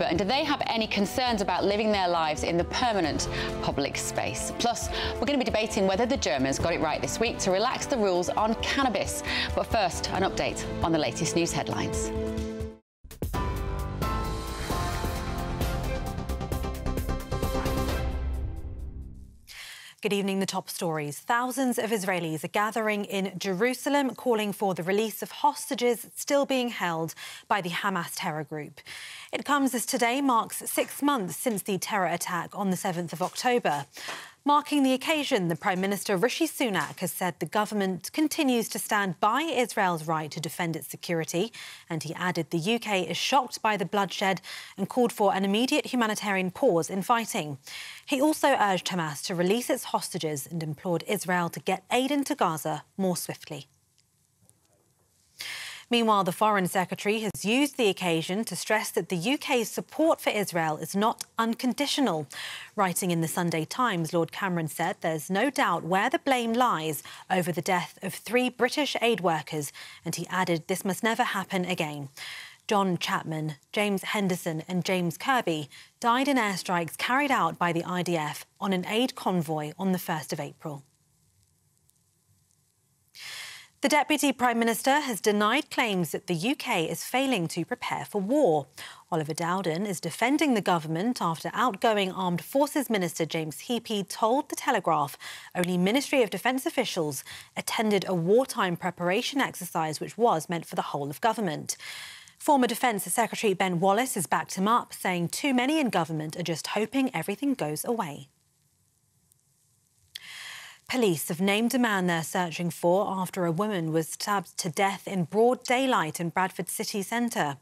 And do they have any concerns about living their lives in the permanent public space? Plus, we're going to be debating whether the Germans got it right this week to relax the rules on cannabis. But first, an update on the latest news headlines. Good evening, the top stories. Thousands of Israelis are gathering in Jerusalem, calling for the release of hostages still being held by the Hamas terror group. It comes as today marks 6 months since the terror attack on the 7th of October. Marking the occasion, the Prime Minister Rishi Sunak has said the government continues to stand by Israel's right to defend its security. And he added the UK is shocked by the bloodshed and called for an immediate humanitarian pause in fighting. He also urged Hamas to release its hostages and implored Israel to get aid into Gaza more swiftly. Meanwhile, the Foreign Secretary has used the occasion to stress that the UK's support for Israel is not unconditional. Writing in the Sunday Times, Lord Cameron said there's no doubt where the blame lies over the death of 3 British aid workers, and he added this must never happen again. John Chapman, James Henderson and James Kirby died in airstrikes carried out by the IDF on an aid convoy on the 1st of April. The Deputy Prime Minister has denied claims that the UK is failing to prepare for war. Oliver Dowden is defending the government after outgoing Armed Forces Minister James Heappey told The Telegraph only Ministry of Defence officials attended a wartime preparation exercise which was meant for the whole of government. Former Defence Secretary Ben Wallace has backed him up, saying too many in government are just hoping everything goes away. Police have named a man they're searching for after a woman was stabbed to death in broad daylight in Bradford city centre.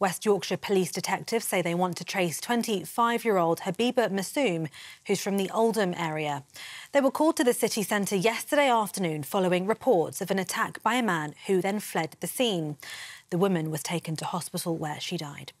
West Yorkshire police detectives say they want to trace 25-year-old Habiba Masoom, who's from the Oldham area. They were called to the city centre yesterday afternoon following reports of an attack by a man who then fled the scene. The woman was taken to hospital where she died.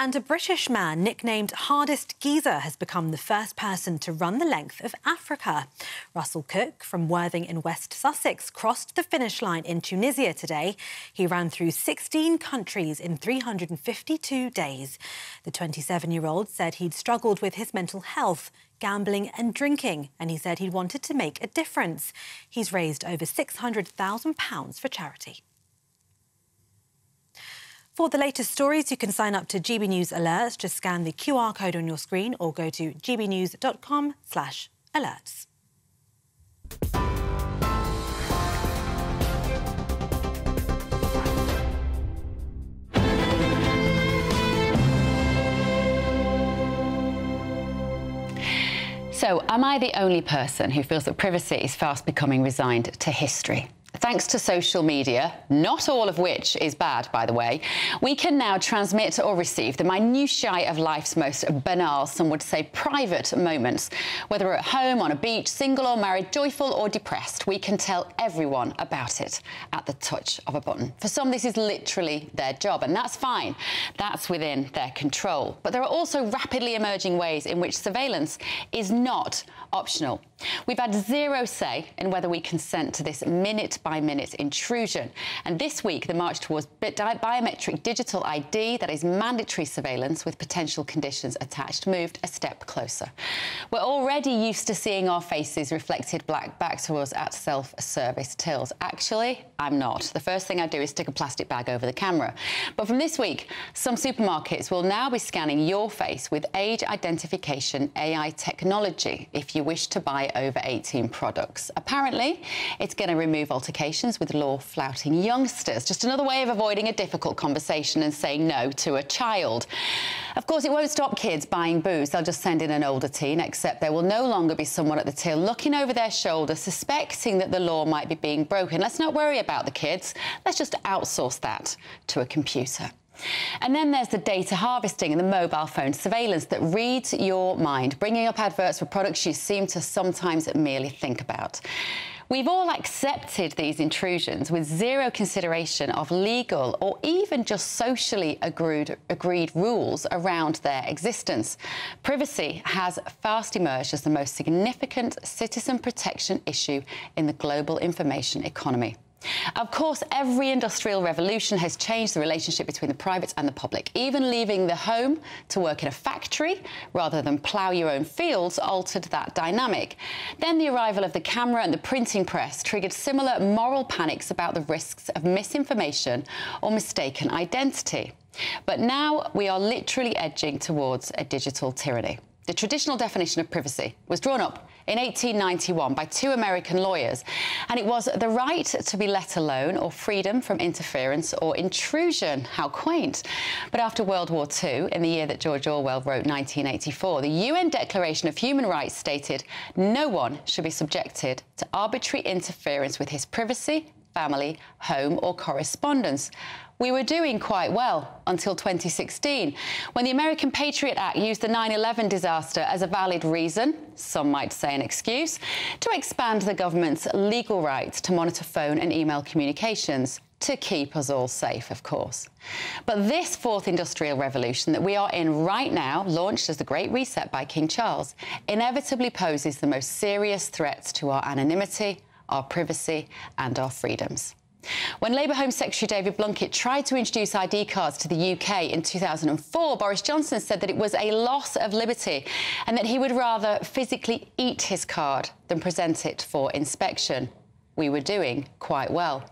And a British man nicknamed Hardest Geezer has become the first person to run the length of Africa. Russell Cook from Worthing in West Sussex crossed the finish line in Tunisia today. He ran through 16 countries in 352 days. The 27-year-old said he'd struggled with his mental health, gambling and drinking, and he said he wanted to make a difference. He's raised over £600,000 for charity. For the latest stories, you can sign up to GB News Alerts. Just scan the QR code on your screen or go to gbnews.com/alerts. So, am I the only person who feels that privacy is fast becoming resigned to history? Thanks to social media, not all of which is bad, by the way, we can now transmit or receive the minutiae of life's most banal, some would say private moments. Whether we're at home, on a beach, single or married, joyful or depressed, we can tell everyone about it at the touch of a button. For some, this is literally their job, and that's fine. That's within their control. But there are also rapidly emerging ways in which surveillance is not optional. We've had zero say in whether we consent to this minute-by-minute intrusion. And this week, the march towards biometric digital ID, that is mandatory surveillance with potential conditions attached, moved a step closer. We're already used to seeing our faces reflected back to us at self-service tills. Actually, I'm not. The first thing I do is stick a plastic bag over the camera. But from this week, some supermarkets will now be scanning your face with age identification AI technology if you wish to buy over 18 products. Apparently, it's going to remove altercations with law-flouting youngsters. Just another way of avoiding a difficult conversation and saying no to a child. Of course, it won't stop kids buying booze. They'll just send in an older teen, except there will no longer be someone at the till looking over their shoulder, suspecting that the law might be being broken. Let's not worry about the kids. Let's just outsource that to a computer. And then there's the data harvesting and the mobile phone surveillance that reads your mind, bringing up adverts for products you seem to sometimes merely think about. We've all accepted these intrusions with zero consideration of legal or even just socially agreed rules around their existence. Privacy has fast emerged as the most significant citizen protection issue in the global information economy. Of course, every industrial revolution has changed the relationship between the private and the public. Even leaving the home to work in a factory rather than plough your own fields altered that dynamic. Then the arrival of the camera and the printing press triggered similar moral panics about the risks of misinformation or mistaken identity. But now we are literally edging towards a digital tyranny. The traditional definition of privacy was drawn up in 1891 by two American lawyers, and it was the right to be let alone or freedom from interference or intrusion. How quaint. But after World War II, in the year that George Orwell wrote 1984, the UN Declaration of Human Rights stated no one should be subjected to arbitrary interference with his privacy, family, home or correspondence. We were doing quite well until 2016, when the American Patriot Act used the 9/11 disaster as a valid reason, some might say an excuse, to expand the government's legal rights to monitor phone and email communications, to keep us all safe, of course. But this fourth industrial revolution that we are in right now, launched as the Great Reset by King Charles, inevitably poses the most serious threats to our anonymity, our privacy and our freedoms. When Labour Home Secretary David Blunkett tried to introduce ID cards to the UK in 2004, Boris Johnson said that it was a loss of liberty and that he would rather physically eat his card than present it for inspection. We were doing quite well.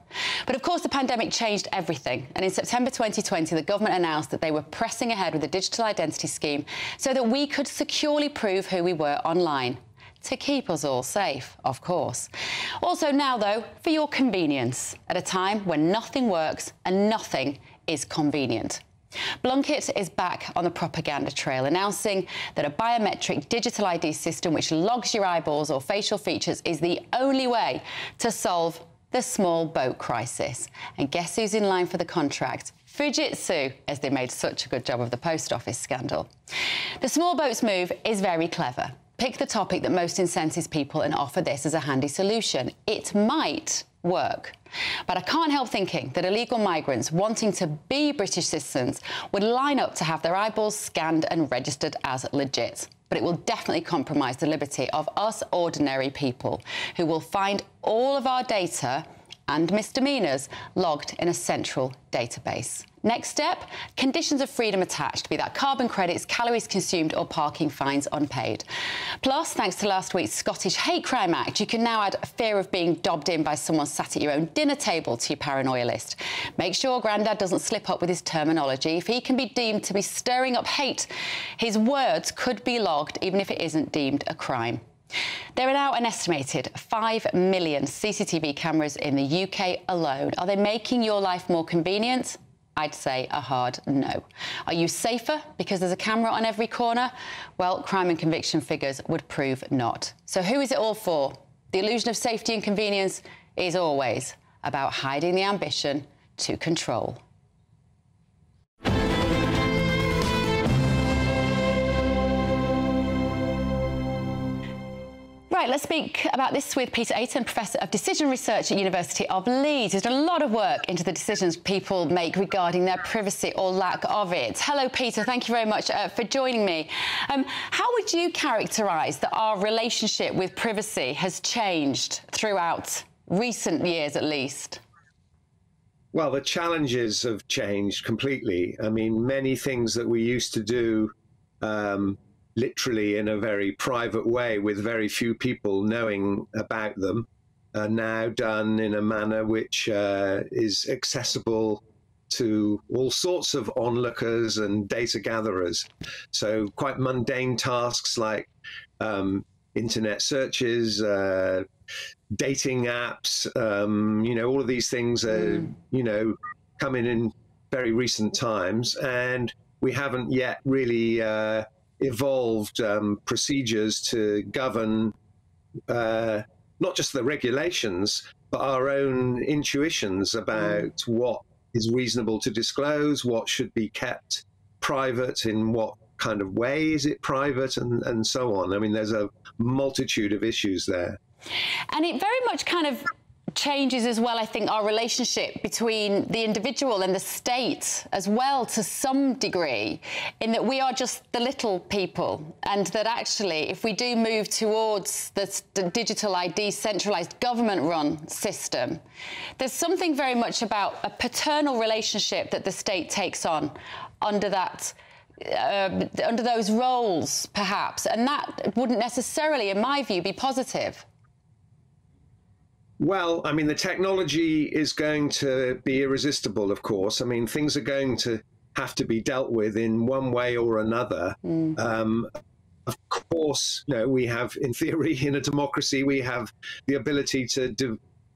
But of course, the pandemic changed everything. And in September 2020, the government announced that they were pressing ahead with a digital identity scheme so that we could securely prove who we were online. To keep us all safe, of course. Also now, though, for your convenience, at a time when nothing works and nothing is convenient. Blunkett is back on the propaganda trail, announcing that a biometric digital ID system which logs your eyeballs or facial features is the only way to solve the small boat crisis. And guess who's in line for the contract? Fujitsu, as they made such a good job of the post office scandal. The small boats move is very clever. Pick the topic that most incenses people and offer this as a handy solution. It might work. But I can't help thinking that illegal migrants wanting to be British citizens would line up to have their eyeballs scanned and registered as legit. But it will definitely compromise the liberty of us ordinary people who will find all of our data and misdemeanors logged in a central database. Next step, conditions of freedom attached, be that carbon credits, calories consumed or parking fines unpaid. Plus, thanks to last week's Scottish Hate Crime Act, you can now add fear of being dobbed in by someone sat at your own dinner table to your paranoia list. Make sure Grandad doesn't slip up with his terminology. If he can be deemed to be stirring up hate, his words could be logged even if it isn't deemed a crime. There are now an estimated 5 million CCTV cameras in the UK alone. Are they making your life more convenient? I'd say a hard no. Are you safer because there's a camera on every corner? Well, crime and conviction figures would prove not. So who is it all for? The illusion of safety and convenience is always about hiding the ambition to control. Right, let's speak about this with Peter Ayton, Professor of Decision Research at University of Leeds, who's done a lot of work into the decisions people make regarding their privacy or lack of it. Hello, Peter. Thank you very much for joining me. How would you characterise that our relationship with privacy has changed throughout recent years, at least? Well, the challenges have changed completely. I mean, many things that we used to do literally in a very private way with very few people knowing about them, are now done in a manner which is accessible to all sorts of onlookers and data gatherers. So quite mundane tasks like internet searches, dating apps, you know, all of these things are, you know, coming in very recent times, and we haven't yet really evolved procedures to govern not just the regulations, but our own intuitions about what is reasonable to disclose, what should be kept private, in what kind of way is it private, and so on. I mean, there's a multitude of issues there. And it very much kind of changes as well, I think, our relationship between the individual and the state as well to some degree, in that we are just the little people, and that actually if we do move towards this digital ID centralised government-run system, there's something very much about a paternal relationship that the state takes on under that under those roles, perhaps, and that wouldn't necessarily, in my view, be positive. Well, I mean, the technology is going to be irresistible, of course. I mean, things are going to have to be dealt with in one way or another. Mm. Of course, you know, we have, in theory, in a democracy, we have the ability to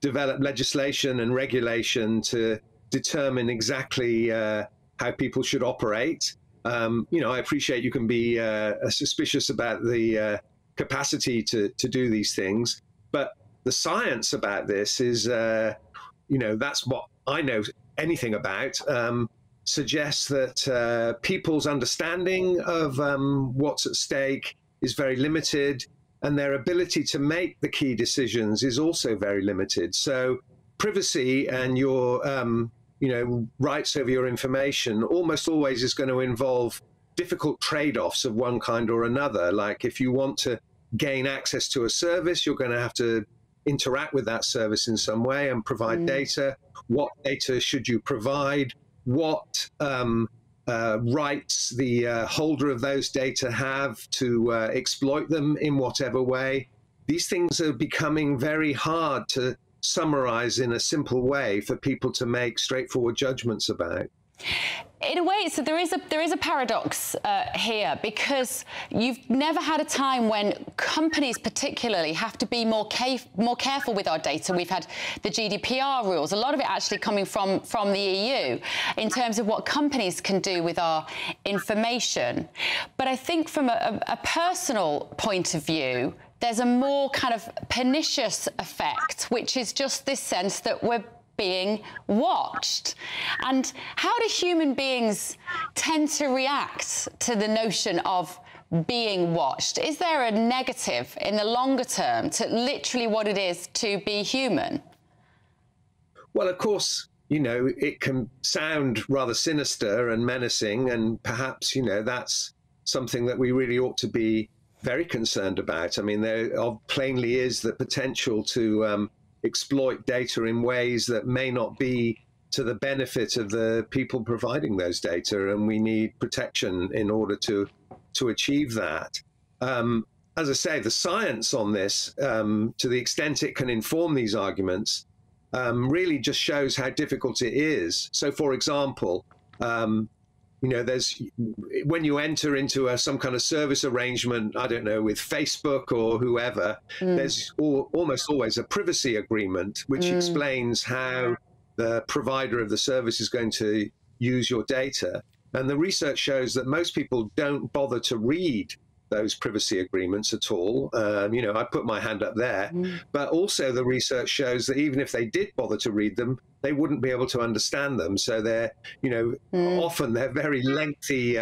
develop legislation and regulation to determine exactly how people should operate. You know, I appreciate you can be suspicious about the capacity to do these things, but the science about this is, you know, that's what I know anything about, suggests that people's understanding of what's at stake is very limited, and their ability to make the key decisions is also very limited. So privacy and your, you know, rights over your information almost always is going to involve difficult trade-offs of one kind or another. Like, if you want to gain access to a service, you're going to have to interact with that service in some way and provide data. What data should you provide? What rights the holder of those data have to exploit them in whatever way? These things are becoming very hard to summarize in a simple way for people to make straightforward judgments about. In a way, so there is a paradox here, because you've never had a time when companies particularly have to be more careful with our data. We've had the GDPR rules, a lot of it actually coming from the EU, in terms of what companies can do with our information. But I think from a personal point of view, there's a more kind of pernicious effect, which is just this sense that we're being watched. And how do human beings tend to react to the notion of being watched? Is there a negative in the longer term to literally what it is to be human? Well, of course, you know, it can sound rather sinister and menacing, and perhaps, you know, that's something that we really ought to be very concerned about. I mean, there plainly is the potential to exploit data in ways that may not be to the benefit of the people providing those data, and we need protection in order to achieve that. As I say, the science on this, to the extent it can inform these arguments, really just shows how difficult it is. So, for example, you know, there's, when you enter into some kind of service arrangement, I don't know, with Facebook or whoever, there's almost always a privacy agreement, which explains how the provider of the service is going to use your data. And the research shows that most people don't bother to read those privacy agreements at all. You know, I put my hand up there. But also the research shows that even if they did bother to read them, they wouldn't be able to understand them. So they're, you know, often they're very lengthy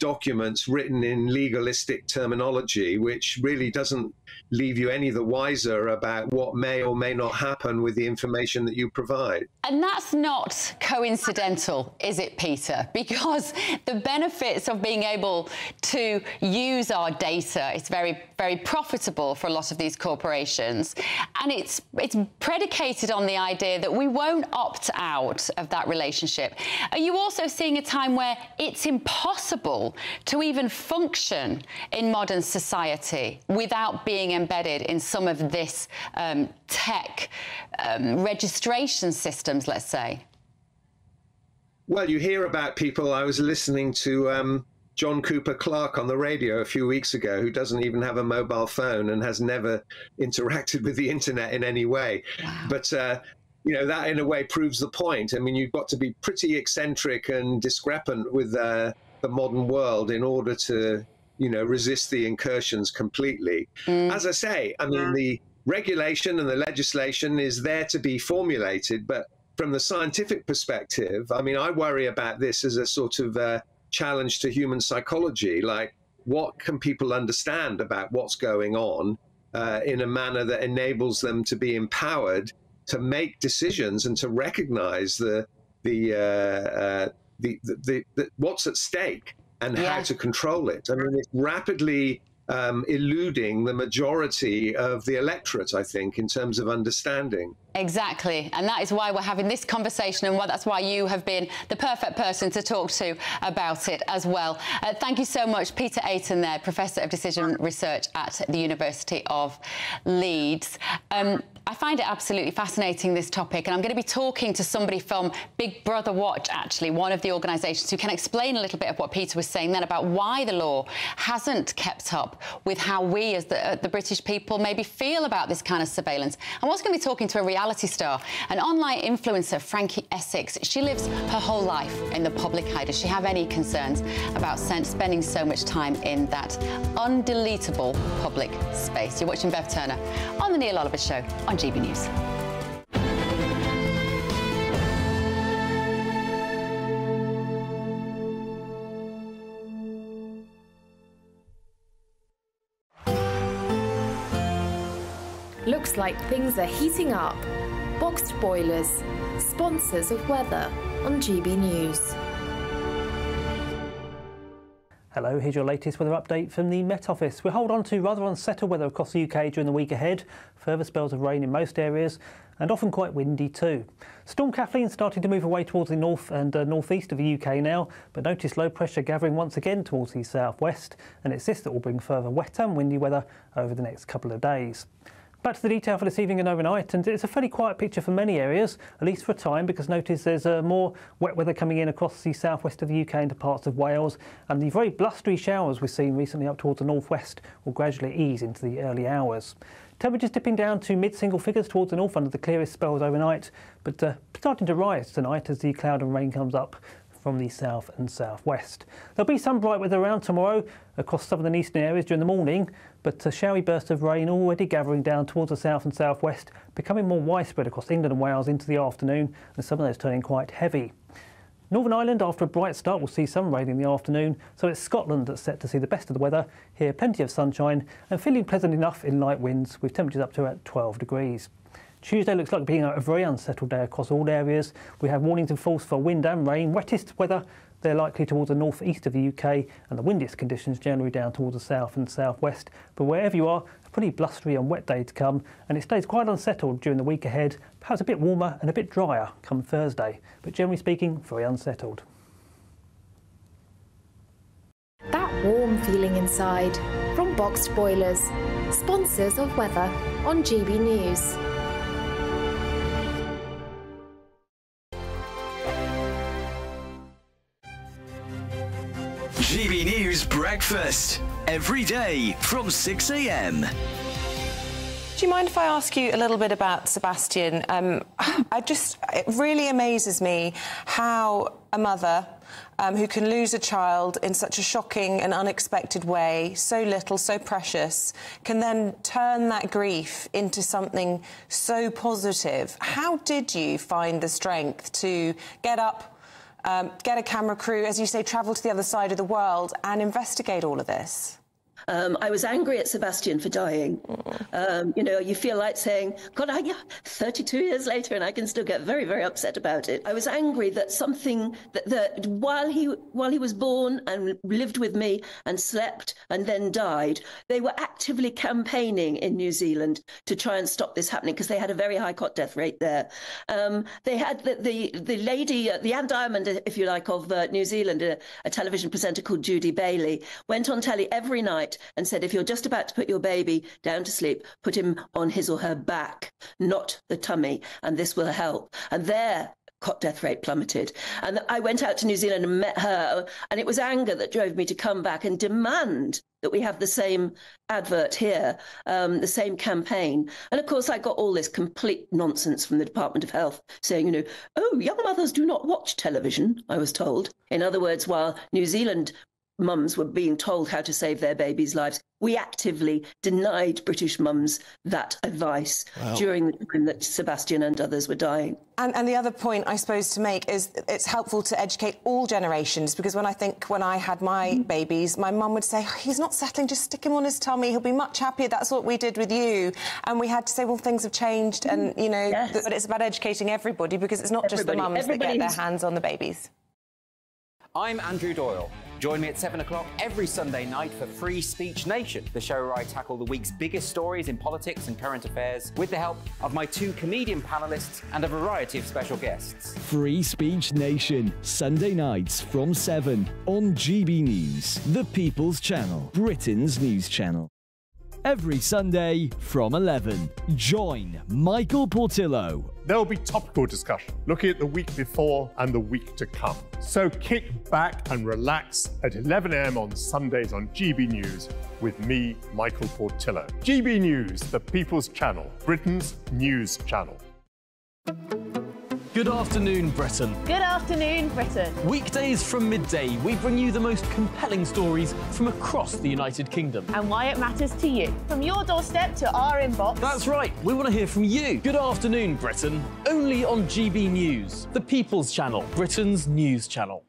documents written in legalistic terminology, which really doesn't leave you any the wiser about what may or may not happen with the information that you provide. And that's not coincidental, is it, Peter? Because the benefits of being able to use our data is very, very profitable for a lot of these corporations. And it's predicated on the idea that we won't opt out of that relationship. Are you also seeing a time where it's impossible to even function in modern society without being embedded in some of this tech registration systems, let's say? Well, you hear about people. I was listening to John Cooper Clarke on the radio a few weeks ago, who doesn't even have a mobile phone and has never interacted with the internet in any way. Wow. But you know, that in a way proves the point. I mean, you've got to be pretty eccentric and discrepant with the modern world in order to, you know, resist the incursions completely. As I say, I mean, the regulation and the legislation is there to be formulated, but from the scientific perspective, I mean, I worry about this as a sort of challenge to human psychology. Like, what can people understand about what's going on in a manner that enables them to be empowered to make decisions and to recognise the what's at stake and how to control it. I mean, it's rapidly eluding the majority of the electorate, I think, in terms of understanding. Exactly, and that is why we're having this conversation, and that's why you have been the perfect person to talk to about it as well. Thank you so much, Peter Ayton there, Professor of Decision Research at the University of Leeds. I find it absolutely fascinating, this topic, and I'm going to be talking to somebody from Big Brother Watch, actually, one of the organisations, who can explain a little bit of what Peter was saying then about why the law hasn't kept up with how we as the British people maybe feel about this kind of surveillance. I'm also going to be talking to a reality star, an online influencer, Frankie Essex. She lives her whole life in the public eye. Does she have any concerns about spending so much time in that undeletable public space? You're watching Bev Turner on The Neil Oliver Show on GB News. Looks like things are heating up. Boxed Boilers, sponsors of weather on GB News. Hello, here's your latest weather update from the Met Office. We'll hold on to rather unsettled weather across the UK during the week ahead. Further spells of rain in most areas and often quite windy too. Storm Kathleen starting to move away towards the north and northeast of the UK now, but notice low pressure gathering once again towards the southwest, and it's this that will bring further wet and windy weather over the next couple of days. Back to the detail for this evening and overnight, and it's a fairly quiet picture for many areas, at least for a time, because notice there's more wet weather coming in across the southwest of the UK into parts of Wales, and the very blustery showers we've seen recently up towards the northwest will gradually ease into the early hours. Temperatures dipping down to mid-single figures towards the north under the clearest spells overnight, but starting to rise tonight as the cloud and rain comes up from the south and southwest. There'll be some bright weather around tomorrow across southern and eastern areas during the morning, but a showery burst of rain already gathering down towards the south and southwest, becoming more widespread across England and Wales into the afternoon, and some of those turning quite heavy. Northern Ireland, after a bright start, will see some rain in the afternoon, so it's Scotland that's set to see the best of the weather. Here, plenty of sunshine and feeling pleasant enough in light winds, with temperatures up to about 12 degrees. Tuesday looks like being a very unsettled day across all areas. We have warnings in force for wind and rain. Wettest weather, they're likely towards the northeast of the UK, and the windiest conditions generally down towards the south and southwest. But wherever you are, a pretty blustery and wet day to come, and it stays quite unsettled during the week ahead, perhaps a bit warmer and a bit drier come Thursday, but generally speaking, very unsettled. That warm feeling inside from Boxed Boilers, sponsors of weather on GB News. GB News Breakfast, every day from 6 AM. Do you mind if I ask you a little bit about Sebastian? It really amazes me how a mother who can lose a child in such a shocking and unexpected way, so little, so precious, can then turn that grief into something so positive. How did you find the strength to get up, get a camera crew, as you say, travel to the other side of the world and investigate all of this? I was angry at Sebastian for dying. You know, you feel like saying, God, 32 years later and I can still get very, very upset about it. I was angry that something that while he was born and lived with me and slept and then died, they were actively campaigning in New Zealand to try and stop this happening, because they had a very high cot death rate there. They had the lady, the Anne Diamond, if you like, of New Zealand, a television presenter called Judy Bailey, went on telly every night and said, if you're just about to put your baby down to sleep, put him on his or her back, not the tummy, and this will help. And their cot death rate plummeted. And I went out to New Zealand and met her, and it was anger that drove me to come back and demand that we have the same advert here, the same campaign. And of course, I got all this complete nonsense from the Department of Health saying, you know, oh, young mothers do not watch television, I was told. In other words, while New Zealand mums were being told how to save their babies' lives, We actively denied British mums that advice during the time that Sebastian and others were dying. And the other point, I suppose, to make is it's helpful to educate all generations, because when I had my babies, my mum would say, oh, he's not settling, just stick him on his tummy, he'll be much happier. That's what we did with you. And we had to say, well, things have changed. And, you know, but it's about educating everybody, because it's not just the mums that get their hands on the babies. I'm Andrew Doyle. Join me at 7 o'clock every Sunday night for Free Speech Nation, the show where I tackle the week's biggest stories in politics and current affairs with the help of my two comedian panellists and a variety of special guests. Free Speech Nation, Sunday nights from 7 on GB News, the People's Channel, Britain's news channel. Every Sunday from 11, join Michael Portillo. There'll be topical discussion, looking at the week before and the week to come. So kick back and relax at 11 AM on Sundays on GB News with me, Michael Portillo. GB News, the People's Channel, Britain's news channel. Good afternoon, Britain. Good afternoon, Britain. Weekdays from midday, we bring you the most compelling stories from across the United Kingdom. And why it matters to you. From your doorstep to our inbox. That's right, we want to hear from you. Good afternoon, Britain. Only on GB News, the People's Channel, Britain's news channel.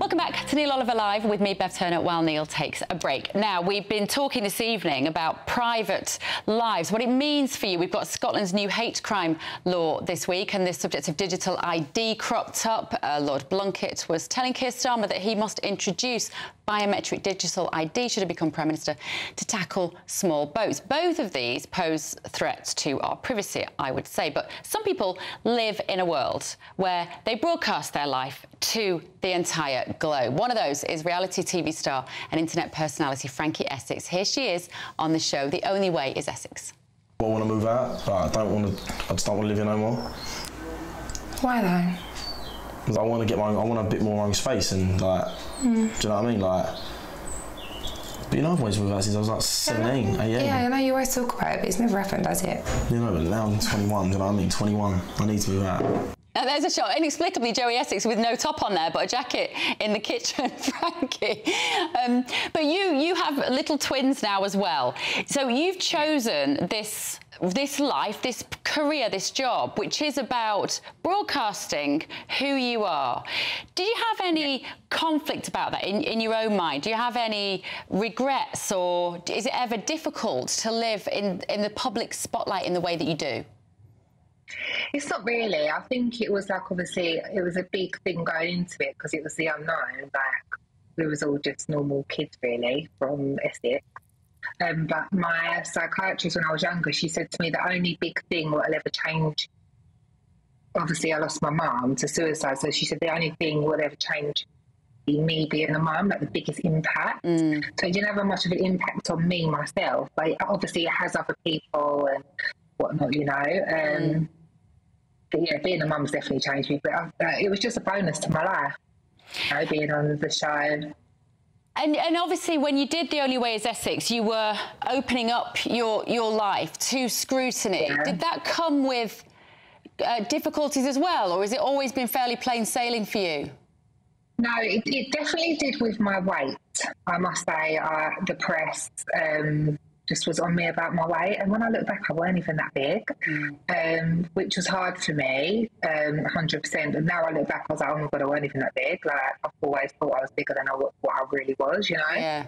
Welcome back to Neil Oliver Live with me, Bev Turner, while Neil takes a break. Now, we've been talking this evening about private lives, what it means for you. We've got Scotland's new hate crime law this week and the subject of digital ID cropped up. Lord Blunkett was telling Keir Starmer that he must introduce biometric digital ID should have become Prime Minister to tackle small boats. Both of these pose threats to our privacy, I would say. But some people live in a world where they broadcast their life to the entire globe. One of those is reality TV star and internet personality Frankie Essex. Here she is on the show The Only Way Is Essex. I want to move out, but I just don't want to live here no more. Why though? I want to get my own, I want a bit more own space and like, do you know what I mean? Like, but you know, I've always moved out since I was like 17, 18. Yeah, I know you always talk about it, but it's never happened, has it? You know, but now I'm 21, do you know what I mean? 21, I need to move out. Now, there's a shot, inexplicably, Joey Essex with no top on there, but a jacket in the kitchen, Frankie. But you have little twins now as well. So you've chosen this life, this career, this job, which is about broadcasting who you are. Do you have any conflict about that in your own mind? Do you have any regrets, or is it ever difficult to live in the public spotlight in the way that you do? It's not really. I think it was like, obviously, it was a big thing going into it because it was the unknown. Like, we was all just normal kids, really, from Essex. But my psychiatrist, when I was younger, she said to me the only big thing that'll ever change, obviously I lost my mum to suicide, so she said the only thing that'll ever change is me being a mum, like the biggest impact. So it didn't have much of an impact on me myself, but obviously it has other people and whatnot, you know. But yeah, being a mum's definitely changed me, but it was just a bonus to my life, you know, being on the show. And obviously, when you did The Only Way Is Essex, you were opening up your life to scrutiny. Yeah. Did that come with difficulties as well, or has it always been fairly plain sailing for you? No, it definitely did with my weight. I must say, the press just was on me about my weight. And when I look back, I weren't even that big, which was hard for me, 100%. And now I look back, I was like, oh my God, I weren't even that big. Like, I've always thought I was bigger than what I really was, you know? Yeah.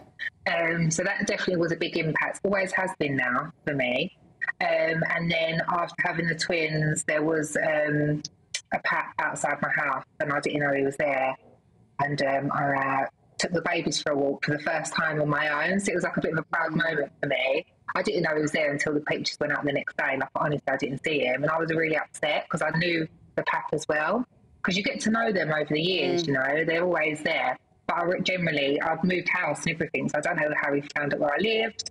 So that definitely was a big impact. Always has been now for me. And then after having the twins, there was a pat outside my house and I didn't know he was there. And I took the babies for a walk for the first time on my own, so it was like a bit of a proud moment for me. I didn't know he was there until the pictures went out the next day, and I honestly I didn't see him, and I was really upset because I knew the pap as well, because you get to know them over the years, you know, they're always there. But generally I've moved house and everything, so I don't know how he found out where I lived,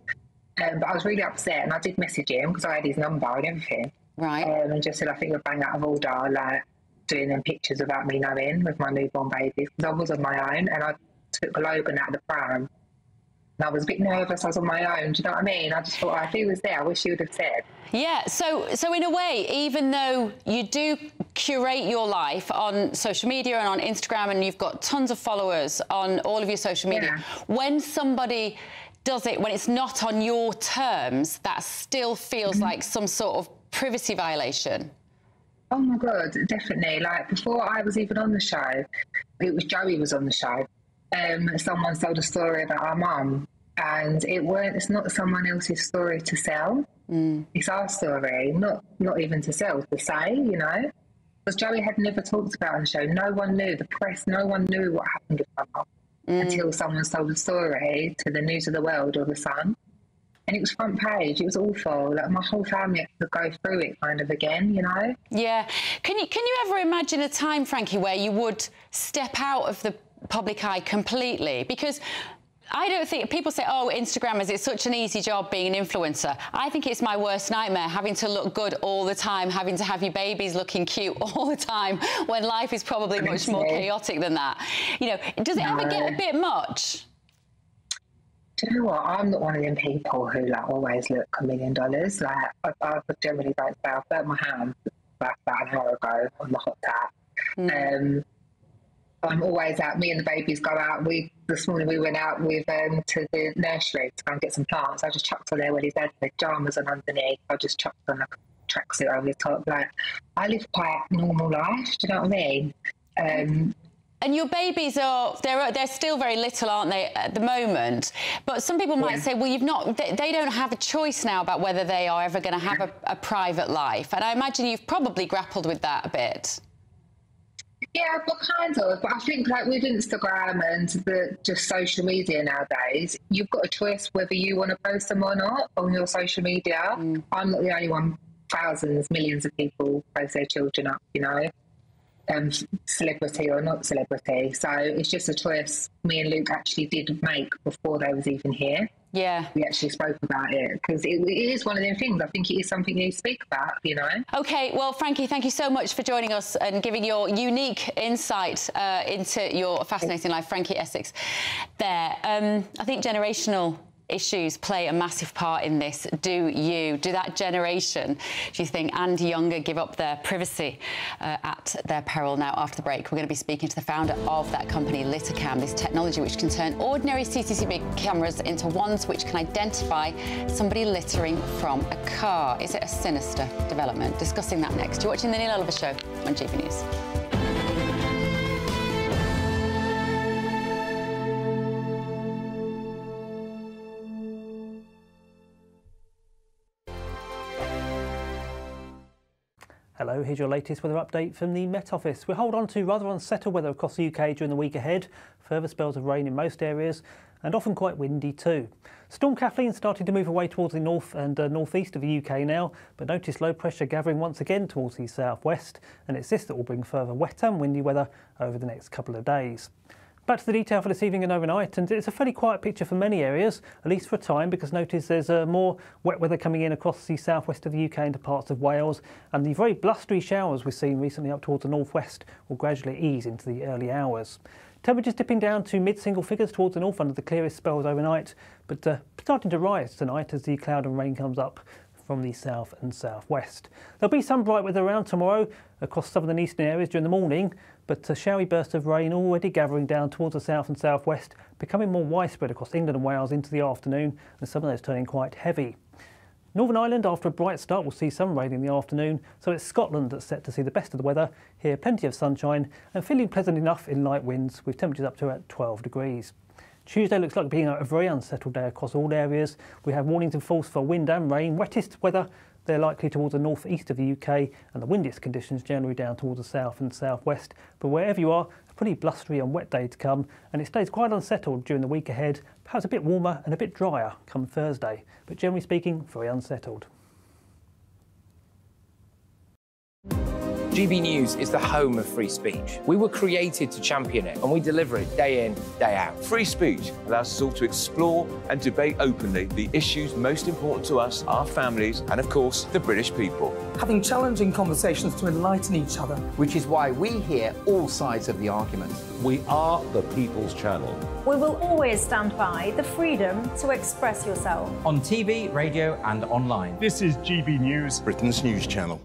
but I was really upset, and I did message him because I had his number and everything, right? And just said, I think you're bang out of order, like doing them pictures without me knowing with my newborn babies, because I was on my own, and I took Logan out of the pram, and I was a bit nervous, I was on my own, do you know what I mean? I just thought, oh, if he was there, I wish he would have said. Yeah, so in a way, even though you do curate your life on social media and on Instagram, and you've got tons of followers on all of your social media. Yeah. When somebody does it, when it's not on your terms, that still feels like some sort of privacy violation. Oh my God, definitely. Like, before I was even on the show, it was Joey was on the show. Someone told a story about our mum, and it's not someone else's story to sell. It's our story, not even to sell, to say, you know. Because Joey had never talked about on the show. No one knew, the press, no one knew what happened with my mum until someone told the story to the News of the World or the Sun. And it was front page. It was awful. Like, my whole family could go through it kind of again, you know. Yeah. Can you ever imagine a time, Frankie, where you would step out of the public eye completely? Because I don't think... People say, oh, Instagrammers, it's such an easy job being an influencer. I think it's my worst nightmare, having to look good all the time, having to have your babies looking cute all the time, when life is probably much more chaotic than that. You know, does it ever get a bit much? Do you know what? I'm not one of them people who, like, always look $1 million. Like, I generally don't say, I burnt my hand about an hour ago on the hot tap. I'm always out. Me and the babies go out. This morning we went out with to the nursery to go and get some plants. I just chucked on there when he's had the pajamas on underneath. I just chucked on like a tracksuit over the top. Like, I live quite a normal life. Do you know what I mean? And your babies they're still very little, aren't they, at the moment? But some people might say, well, they don't have a choice now about whether they are ever going to have a private life. And I imagine you've probably grappled with that a bit. Yeah, but kind of. But I think, like, with Instagram and just social media nowadays, you've got a choice whether you want to post them or not on your social media. I'm not the only one. Thousands, millions of people post their children up, you know, celebrity or not celebrity. So it's just a choice me and Luke actually did make before they was even here. Yeah. We actually spoke about it, because it is one of them things. I think it is something you speak about, you know. OK, well, Frankie, thank you so much for joining us and giving your unique insight into your fascinating life. Frankie Essex there. I think generational issues play a massive part in this. Do that generation, do you think, and younger give up their privacy at their peril? Now, after the break, we're going to be speaking to the founder of that company, Littercam, this technology which can turn ordinary CCTV cameras into ones which can identify somebody littering from a car. Is it a sinister development? Discussing that next. You're watching The Neil Oliver Show on GB News. Hello, here's your latest weather update from the Met Office. We'll hold on to rather unsettled weather across the UK during the week ahead. Further spells of rain in most areas, and often quite windy too. Storm Kathleen starting to move away towards the north and northeast of the UK now, but notice low pressure gathering once again towards the southwest, and it's this that will bring further wet and windy weather over the next couple of days. Back to the detail for this evening and overnight, and it's a fairly quiet picture for many areas, at least for a time, because notice there's more wet weather coming in across the southwest of the UK into parts of Wales, and the very blustery showers we've seen recently up towards the northwest will gradually ease into the early hours. Temperatures dipping down to mid-single figures towards the north under the clearest spells overnight, but starting to rise tonight as the cloud and rain comes up from the south and southwest. There'll be some bright weather around tomorrow across southern and eastern areas during the morning, but a showery burst of rain already gathering down towards the south and southwest, becoming more widespread across England and Wales into the afternoon, and some of those turning quite heavy. Northern Ireland, after a bright start, will see some rain in the afternoon, so it's Scotland that's set to see the best of the weather. Here, plenty of sunshine and feeling pleasant enough in light winds, with temperatures up to about 12 degrees. Tuesday looks like being a very unsettled day across all areas. We have warnings in force for wind and rain. Wettest weather, they're likely towards the northeast of the UK, and the windiest conditions generally down towards the south and southwest. But wherever you are, a pretty blustery and wet day to come, and it stays quite unsettled during the week ahead, perhaps a bit warmer and a bit drier come Thursday. But generally speaking, very unsettled. GB News is the home of free speech. We were created to champion it, and we deliver it day in, day out. Free speech allows us all to explore and debate openly the issues most important to us, our families, and of course, the British people. Having challenging conversations to enlighten each other. Which is why we hear all sides of the argument. We are the People's Channel. We will always stand by the freedom to express yourself. On TV, radio, and online. This is GB News, Britain's news channel.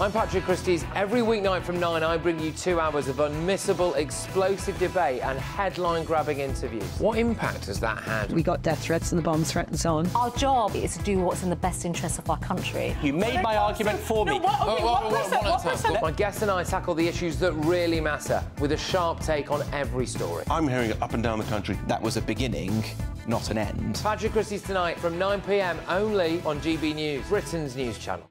I'm Patrick Christies. Every weeknight from 9, I bring you 2 hours of unmissable, explosive debate and headline-grabbing interviews. What impact has that had? We got death threats and the bomb threat and so on. Our job is to do what's in the best interest of our country. You made my argument for me. My guest and I tackle the issues that really matter, with a sharp take on every story. I'm hearing it up and down the country. That was a beginning, not an end. Patrick Christies tonight from 9 p.m, only on GB News, Britain's news channel.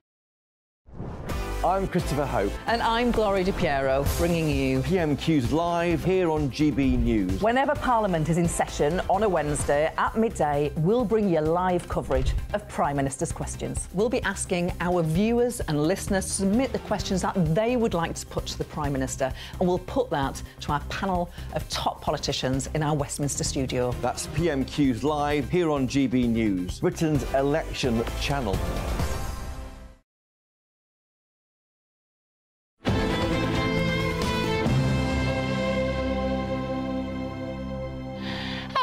I'm Christopher Hope. And I'm Gloria Di Piero, bringing you PMQs live here on GB News. Whenever Parliament is in session on a Wednesday at midday, we'll bring you live coverage of Prime Minister's questions. We'll be asking our viewers and listeners to submit the questions that they would like to put to the Prime Minister, and we'll put that to our panel of top politicians in our Westminster studio. That's PMQs live here on GB News, Britain's election channel.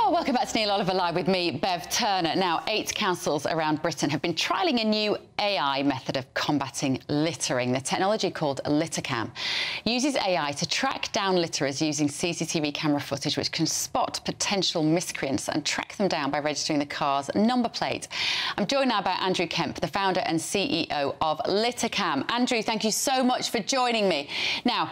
Welcome back to Neil Oliver Live with me, Bev Turner. Now, 8 councils around Britain have been trialling a new AI method of combating littering. The technology, called Littercam, uses AI to track down litterers using CCTV camera footage, which can spot potential miscreants and track them down by registering the car's number plate. I'm joined now by Andrew Kemp, the founder and CEO of Littercam. Andrew, thank you so much for joining me. Now,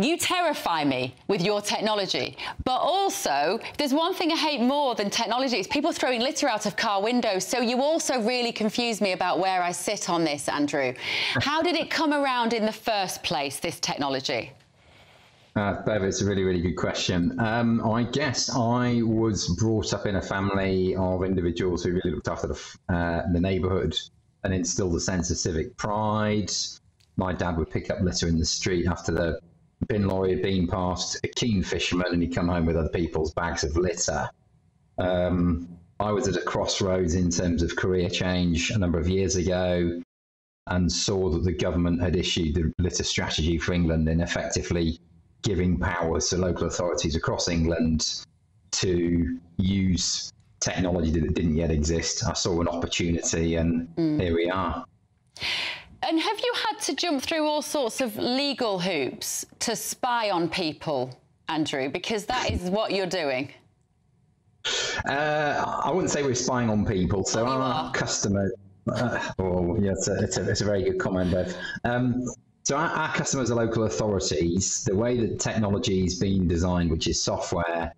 you terrify me with your technology, but also, if there's one thing I hate more than technology, it's people throwing litter out of car windows, so you also really confuse me about where I sit on this, Andrew. How did it come around in the first place, this technology? Bev, it's a really, really good question. I guess I was brought up in a family of individuals who really looked after the neighbourhood and instilled a sense of civic pride. My dad would pick up litter in the street after the bin lorry had been past, a keen fisherman, and he'd come home with other people's bags of litter. I was at a crossroads in terms of career change a number of years ago and saw that the government had issued the litter strategy for England and effectively giving powers to local authorities across England to use technology that didn't yet exist. I saw an opportunity, and here we are. And have you had to jump through all sorts of legal hoops to spy on people, Andrew? Because that is what you're doing. I wouldn't say we're spying on people. So our customers... oh, yeah, it's a very good comment, Bev. So our customers are local authorities. The way that technology is being designed, which is software,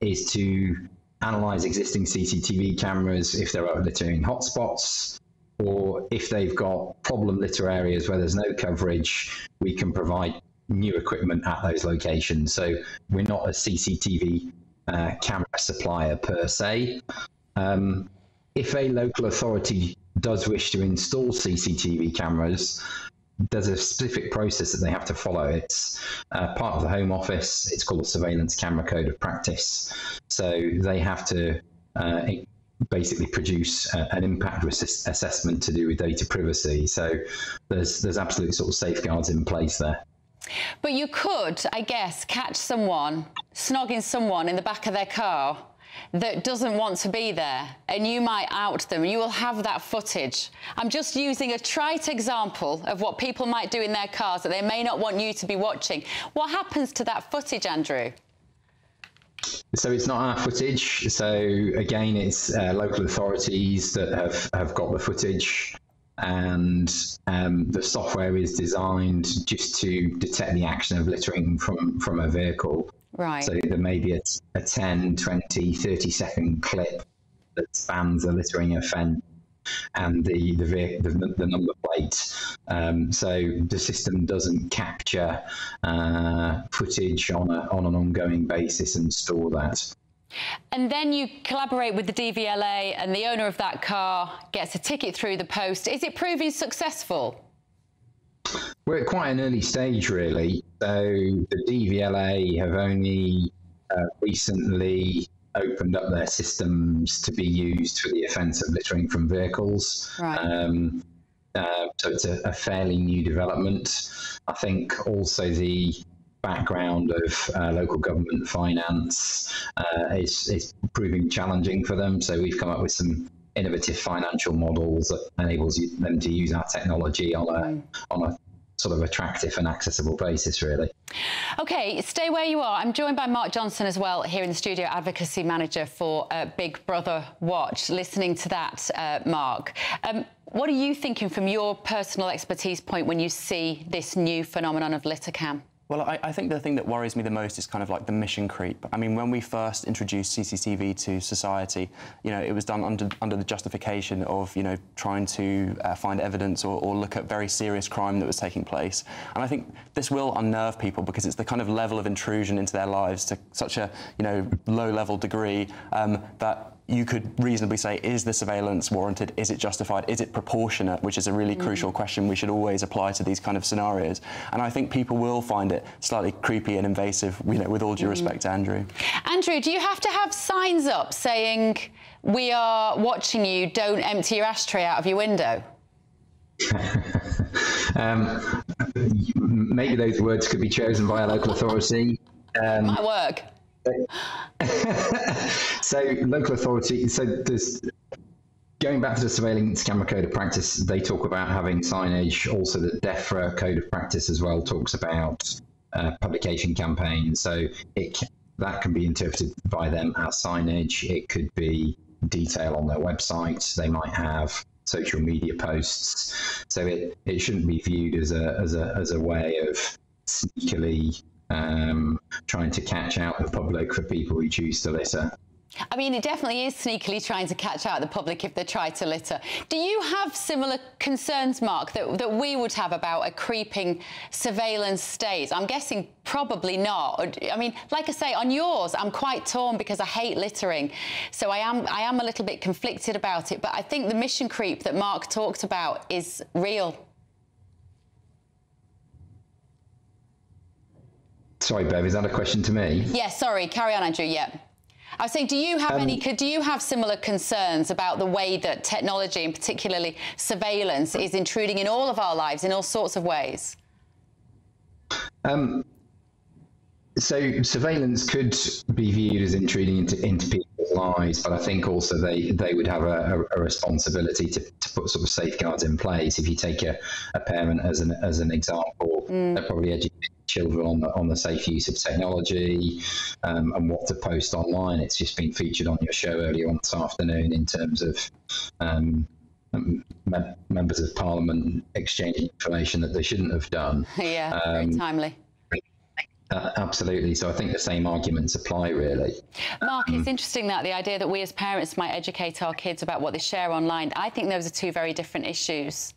is to analyse existing CCTV cameras if there are littering hotspots, or if they've got problem litter areas where there's no coverage, we can provide new equipment at those locations. So we're not a CCTV camera supplier per se. If a local authority does wish to install CCTV cameras, there's a specific process that they have to follow. It's part of the Home Office. It's called the Surveillance Camera Code of Practice. So they have to basically produce an impact assessment to do with data privacy. So there's absolute sort of safeguards in place there. But you could, I guess, catch someone snogging someone in the back of their car that doesn't want to be there, and you might out them. You will have that footage. I'm just using a trite example of what people might do in their cars that they may not want you to be watching. What happens to that footage, Andrew? So it's not our footage. So again, it's local authorities that have got the footage, and the software is designed just to detect the action of littering from a vehicle. Right. So there may be a 10, 20, 30-second clip that spans a littering offence and the number plate. So the system doesn't capture footage on an ongoing basis and store that. And then you collaborate with the DVLA, and the owner of that car gets a ticket through the post. Is it proving successful? We're at quite an early stage, really. So the DVLA have only recently opened up their systems to be used for the offence of littering from vehicles. Right. So it's a fairly new development. I think also the background of local government finance is proving challenging for them. So we've come up with some innovative financial models that enables them to use our technology on a sort of attractive and accessible basis, really. OK, stay where you are. I'm joined by Mark Johnson as well here in the studio, Advocacy Manager for Big Brother Watch. Listening to that, Mark, what are you thinking from your personal expertise point when you see this new phenomenon of Littercam? Well, I think the thing that worries me the most is kind of like the mission creep. I mean, when we first introduced CCTV to society, you know, it was done under the justification of, you know, trying to find evidence or look at very serious crime that was taking place. And I think this will unnerve people because it's the kind of level of intrusion into their lives to such a, you know, low-level degree that you could reasonably say, is the surveillance warranted? Is it justified? Is it proportionate? Which is a really crucial question we should always apply to these kind of scenarios. And I think people will find it slightly creepy and invasive, you know, with all due respect to Andrew. Andrew, do you have to have signs up saying, we are watching you, don't empty your ashtray out of your window? Maybe those words could be chosen by a local authority. Might work. So local authority, so there's, going back to the surveillance camera code of practice, they talk about having signage. Also the DEFRA code of practice as well talks about publication campaigns, so that can be interpreted by them as signage. It could be detail on their website, they might have social media posts, so it shouldn't be viewed as a way of sneakily trying to catch out the public for people who choose to litter. I mean, it definitely is sneakily trying to catch out the public if they try to litter. Do you have similar concerns, Mark, that we would have about a creeping surveillance state? I'm guessing probably not. I mean, like I say, on yours, I'm quite torn because I hate littering. So I am a little bit conflicted about it. But I think the mission creep that Mark talked about is real. Sorry, Bev, is that a question to me? Yeah, sorry, carry on, Andrew, yeah. I was saying, do you have similar concerns about the way that technology, and particularly surveillance, is intruding in all of our lives in all sorts of ways? So surveillance could be viewed as intruding into people's lives, but I think also they would have a responsibility to put sort of safeguards in place. If you take a parent as an example, they're probably educating children on the safe use of technology and what to post online. It's just been featured on your show earlier on this afternoon in terms of members of parliament exchanging information that they shouldn't have done. Yeah, very timely. Absolutely. So I think the same arguments apply, really. Mark, it's interesting that the idea that we as parents might educate our kids about what they share online, I think those are two very different issues.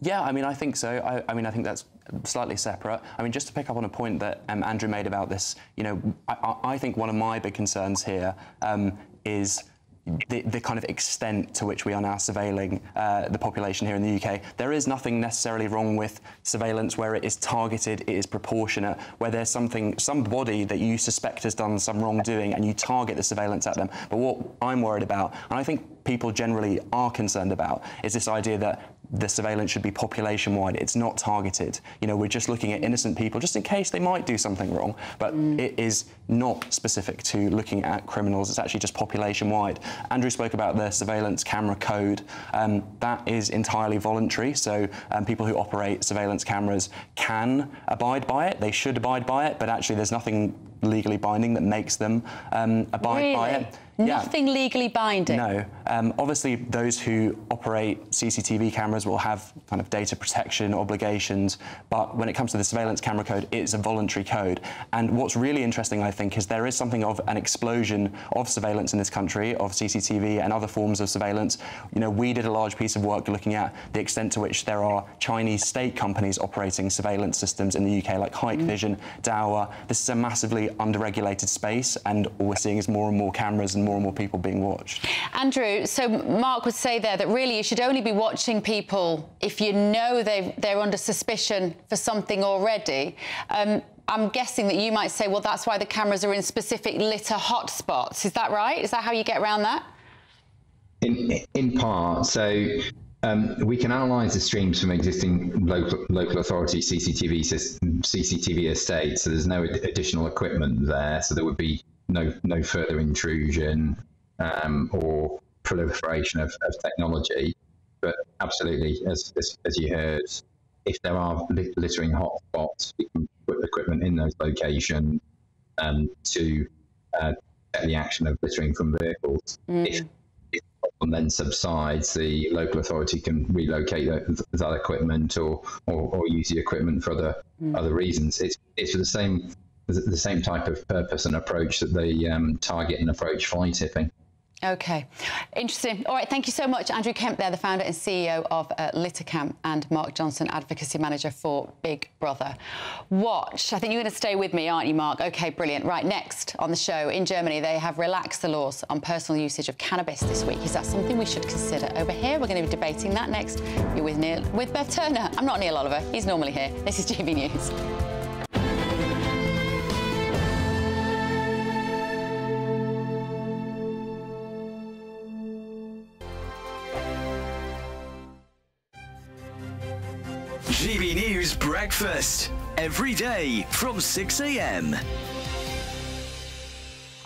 Yeah, I mean, I think so. I mean, I think that's slightly separate. I mean, just to pick up on a point that Andrew made about this, you know, I think one of my big concerns here is the kind of extent to which we are now surveilling the population here in the UK. There is nothing necessarily wrong with surveillance where it is targeted, it is proportionate, where there's somebody that you suspect has done some wrongdoing and you target the surveillance at them. But what I'm worried about, and I think people generally are concerned about, is this idea that the surveillance should be population-wide. It's not targeted. You know, we're just looking at innocent people just in case they might do something wrong, but it is not specific to looking at criminals. It's actually just population-wide. Andrew spoke about the surveillance camera code. That is entirely voluntary, so people who operate surveillance cameras can abide by it. They should abide by it, but actually there's nothing legally binding that makes them abide by it. Nothing legally binding? No. Obviously, those who operate CCTV cameras will have kind of data protection obligations, but when it comes to the surveillance camera code, it's a voluntary code. And what's really interesting, I think, is there is something of an explosion of surveillance in this country, of CCTV and other forms of surveillance. You know, we did a large piece of work looking at the extent to which there are Chinese state companies operating surveillance systems in the UK, like Hikvision, Dahua. This is a massively underregulated space, and all we're seeing is more and more cameras and more and more people being watched. Andrew, so Mark would say there that really you should only be watching people if you know they're under suspicion for something already. I'm guessing that you might say, well, that's why the cameras are in specific litter hotspots. Is that right? Is that how you get around that? In part. So we can analyse the streams from existing local authority CCTV estates. So there's no additional equipment there. So there would be no further intrusion or proliferation of technology. But absolutely, as you heard, if there are littering hotspots, we can put equipment in those locations to get the action of littering from vehicles. If the problem then subsides, the local authority can relocate that equipment or use the equipment for other reasons. It's for the same type of purpose and approach that they target and approach fly tipping. OK. Interesting. All right, thank you so much, Andrew Kemp there, the founder and CEO of Littercam, and Mark Johnson, Advocacy Manager for Big Brother Watch. I think you're going to stay with me, aren't you, Mark? OK, brilliant. Right, next on the show, in Germany, they have relaxed the laws on personal usage of cannabis this week. Is that something we should consider? Over here, we're going to be debating that next. You're with Beth Turner. I'm not Neil Oliver. He's normally here. This is GB News. GB News Breakfast, every day from 6 a.m.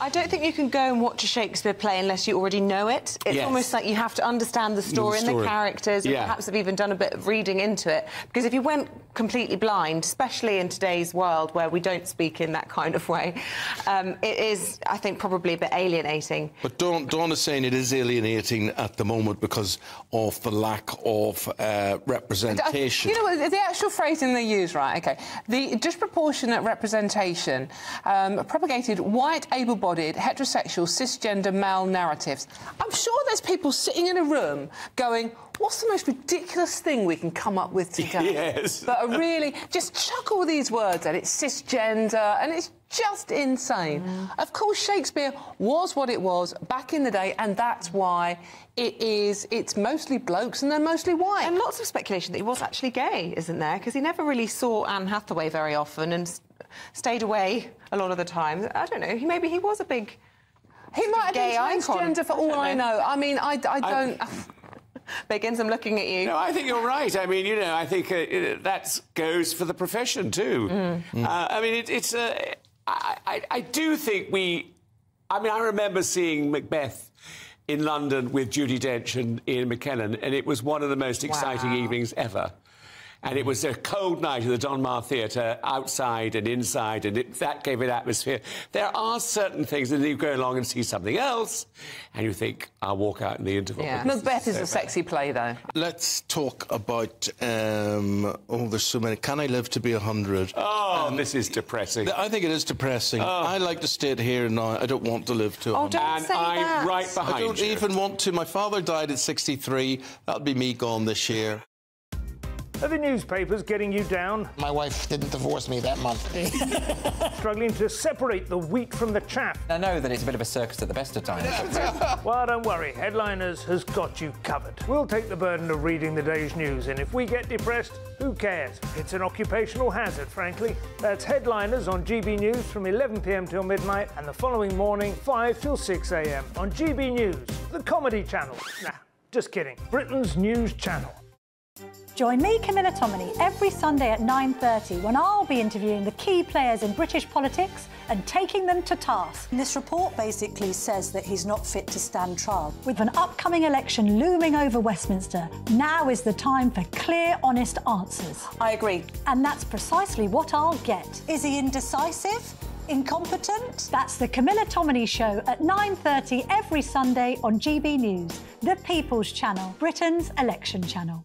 I don't think you can go and watch a Shakespeare play unless you already know it. It's almost like you have to understand the story and the characters, and perhaps have even done a bit of reading into it. Because if you went completely blind, especially in today's world where we don't speak in that kind of way, it is, I think, probably a bit alienating. But Dawn is saying it is alienating at the moment because of the lack of representation. You know what, the actual phrasing they use, right, OK. The disproportionate representation propagated white, able-bodied, heterosexual, cisgender male narratives. I'm sure there's people sitting in a room going, what's the most ridiculous thing we can come up with today? Yes. But really, just chuck all these words and it's cisgender and it's just insane. Of course, Shakespeare was what it was back in the day, and that's why it's mostly blokes and they're mostly white. And lots of speculation that he was actually gay, isn't there? Because he never really saw Anne Hathaway very often and stayed away a lot of the time. I don't know. Maybe he was a big He might have been transgender for all I know. I mean, I don't... Biggins, I'm looking at you. No, I think you're right. I mean, you know, I think that goes for the profession, too. I mean, it's... I do think we... I mean, I remember seeing Macbeth in London with Judi Dench and Ian McKellen, and it was one of the most exciting evenings ever. And it was a cold night at the Donmar Theatre, outside and inside, and that gave it atmosphere. There are certain things, and you go along and see something else, and you think, I'll walk out in the interval. Yeah. Macbeth is a sexy play, though. Let's talk about... there's so many... Can I live to be 100? Oh, this is depressing. I think it is depressing. Oh. I like to stay here now. I don't want to live to 100. Oh, don't say that. I'm right behind you. I don't even want to. My father died at 63. That'll be me gone this year. Are the newspapers getting you down? My wife didn't divorce me that month. Struggling to separate the wheat from the chaff. I know that it's a bit of a circus at the best of times. Well, don't worry. Headliners has got you covered. We'll take the burden of reading the day's news, and if we get depressed, who cares? It's an occupational hazard, frankly. That's Headliners on GB News from 11 p.m. till midnight, and the following morning, 5 till 6 a.m. on GB News, the comedy channel. Nah, just kidding. Britain's news channel. Join me, Camilla Tominey, every Sunday at 9:30 when I'll be interviewing the key players in British politics and taking them to task. This report basically says that he's not fit to stand trial. With an upcoming election looming over Westminster, now is the time for clear, honest answers. I agree. And that's precisely what I'll get. Is he indecisive? Incompetent? That's the Camilla Tominey Show at 9:30 every Sunday on GB News, the People's Channel, Britain's election channel.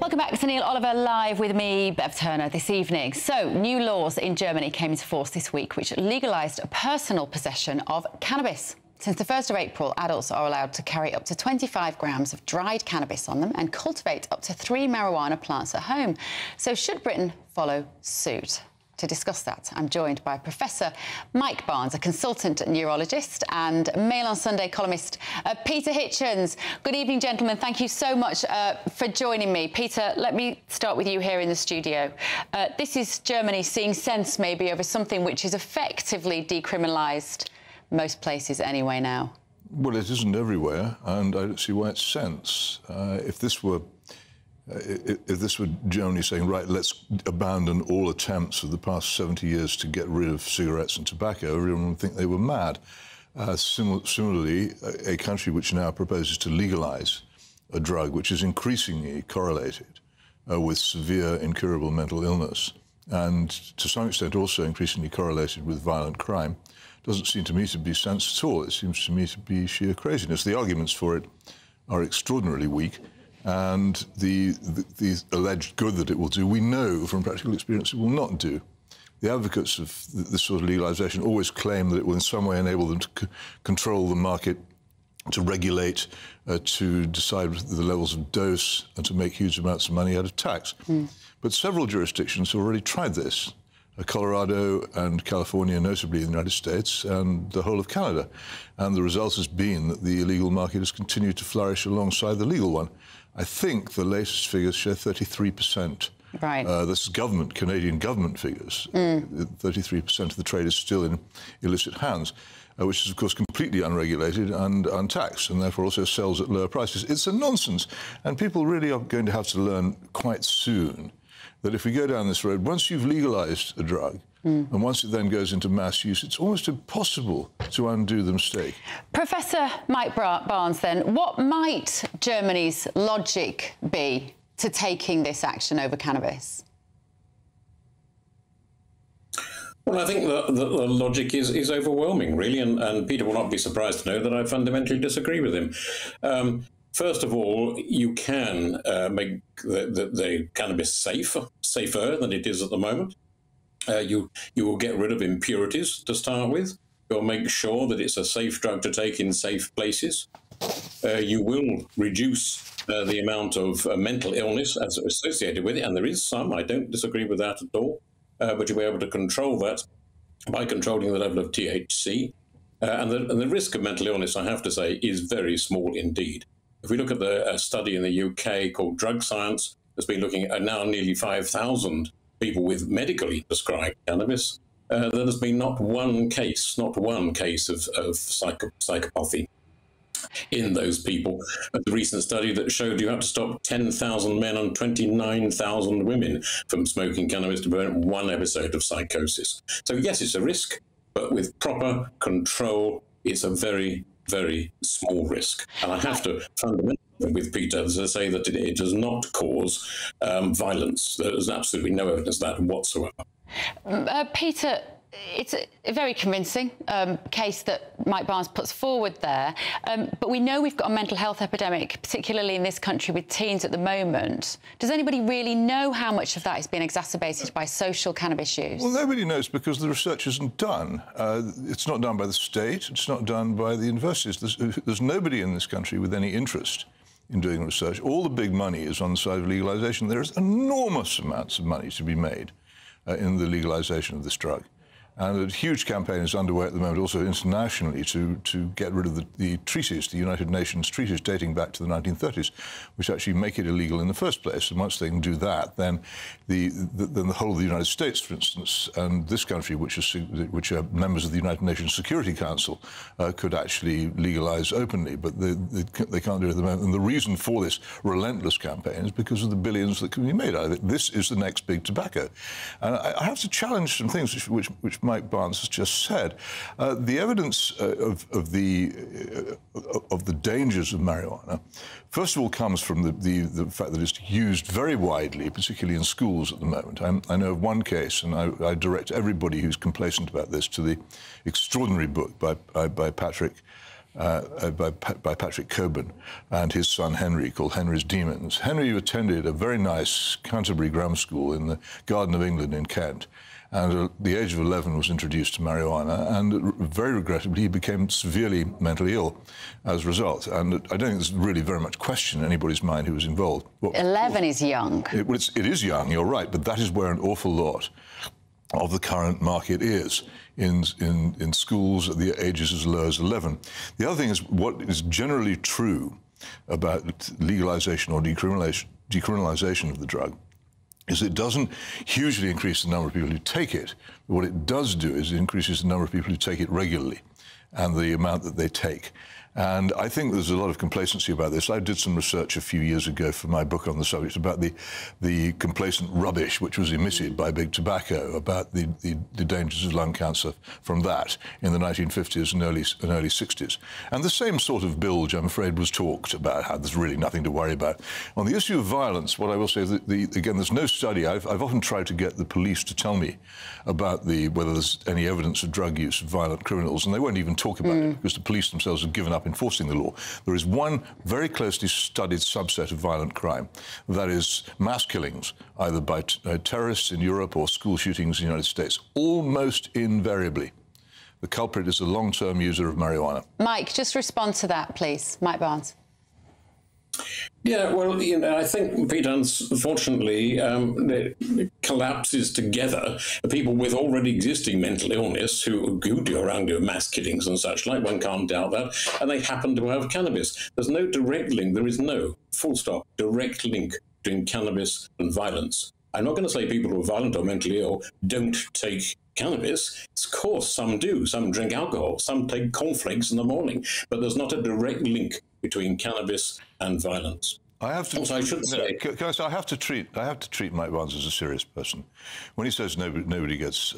Welcome back to Neil Oliver Live with me, Bev Turner, this evening. So, new laws in Germany came into force this week which legalised personal possession of cannabis. Since the 1st of April, adults are allowed to carry up to 25 grams of dried cannabis on them and cultivate up to 3 marijuana plants at home. So, should Britain follow suit? To discuss that, I'm joined by Professor Mike Barnes, a consultant neurologist, and Mail on Sunday columnist Peter Hitchens. Good evening, gentlemen. Thank you so much for joining me. Peter, let me start with you here in the studio. This is Germany seeing sense maybe over something which is effectively decriminalised most places anyway now. Well, it isn't everywhere, and I don't see why it's sense. If this were Germany saying, right, let's abandon all attempts of the past 70 years to get rid of cigarettes and tobacco, everyone would think they were mad. Similarly, a country which now proposes to legalize a drug which is increasingly correlated with severe incurable mental illness and to some extent also increasingly correlated with violent crime doesn't seem to me to be sense at all. It seems to me to be sheer craziness. The arguments for it are extraordinarily weak, and the alleged good that it will do, we know from practical experience it will not do. The advocates of this sort of legalization always claim that it will in some way enable them to control the market, to regulate, to decide the levels of dose, and to make huge amounts of money out of tax. Mm. But several jurisdictions have already tried this, Colorado and California, notably in the United States, and the whole of Canada. And the result has been that the illegal market has continued to flourish alongside the legal one. I think the latest figures show 33%. Right. This is government, Canadian government figures. 33% of the trade is still in illicit hands, which is, of course, completely unregulated and untaxed, and therefore also sells at lower prices. It's a nonsense. And people really are going to have to learn quite soon that if we go down this road, once you've legalized a drug, and once it then goes into mass use, it's almost impossible to undo the mistake. Professor Mike Barnes, then, what might Germany's logic be to taking this action over cannabis? Well, I think the logic is overwhelming, really, and Peter will not be surprised to know that I fundamentally disagree with him. First of all, you can make the cannabis safer than it is at the moment. You will get rid of impurities to start with. You'll make sure that it's a safe drug to take in safe places. You will reduce the amount of mental illness as associated with it, and there is some. I don't disagree with that at all. But you'll be able to control that by controlling the level of THC. And the risk of mental illness, I have to say, is very small indeed. If we look at a study in the UK called Drug Science, that's been looking at now nearly 5,000 people with medically prescribed cannabis, there has been not one case of psychopathy in those people. The recent study that showed you have to stop 10,000 men and 29,000 women from smoking cannabis to prevent one episode of psychosis. So yes, it's a risk, but with proper control, it's a very, very small risk. And I have to fundamentally with Peter to say that it does not cause violence. There's absolutely no evidence of that whatsoever. Peter, it's a very convincing case that Mike Barnes puts forward there, but we know we've got a mental health epidemic, particularly in this country with teens at the moment. Does anybody really know how much of that is being exacerbated by social cannabis use? Well, nobody knows because the research isn't done. It's not done by the state, it's not done by the universities. There's nobody in this country with any interest in doing research. All the big money is on the side of legalisation. There is enormous amounts of money to be made in the legalisation of this drug. And a huge campaign is underway at the moment, also internationally, to get rid of the treaties, the United Nations treaties dating back to the 1930s, which actually make it illegal in the first place. And once they can do that, then the whole of the United States, for instance, and this country, which are members of the United Nations Security Council, could actually legalize openly. But they can't do it at the moment. And the reason for this relentless campaign is because of the billions that can be made out of it. This is the next big tobacco. And I have to challenge some things which Mike Barnes has just said. The evidence of the dangers of marijuana, first of all, comes from the fact that it's used very widely, particularly in schools at the moment. I know of one case, and I direct everybody who's complacent about this to the extraordinary book by Patrick Coburn and his son Henry, called Henry's Demons. Henry attended a very nice Canterbury grammar school in the Garden of England in Kent, and at the age of 11 was introduced to marijuana, and very regrettably he became severely mentally ill as a result. And I don't think there's really very much question in anybody's mind who was involved. Well, 11 is young. It is young, you're right, but that is where an awful lot of the current market is, in schools at the ages as low as 11. The other thing is what is generally true about legalization or decriminalization of the drug is it doesn't hugely increase the number of people who take it. But what it does do is it increases the number of people who take it regularly and the amount that they take. And I think there's a lot of complacency about this. I did some research a few years ago for my book on the subject about the complacent rubbish which was emitted by big tobacco about the dangers of lung cancer from that in the 1950s and early 60s. And the same sort of bilge, I'm afraid, was talked about, how there's really nothing to worry about. On the issue of violence, what I will say is that, again, there's no study. I've often tried to get the police to tell me about whether there's any evidence of drug use of violent criminals, and they won't even talk about it because the police themselves have given up enforcing the law. There is one very closely studied subset of violent crime, that is mass killings, either by terrorists in Europe or school shootings in the United States. Almost invariably, the culprit is a long-term user of marijuana. Mike, just respond to that, please. Mike Barnes. Yeah, well, you know, I think, Peter, unfortunately, it collapses together. People with already existing mental illness who do around you mass killings and such like, one can't doubt that, and they happen to have cannabis. There's no direct link. There is no, full stop, direct link between cannabis and violence. I'm not going to say people who are violent or mentally ill don't take cannabis. Of course, some do. Some drink alcohol. Some take cornflakes in the morning. But there's not a direct link between cannabis and violence. I have to. Also, I should say, I have to treat Mike Barnes as a serious person when he says nobody gets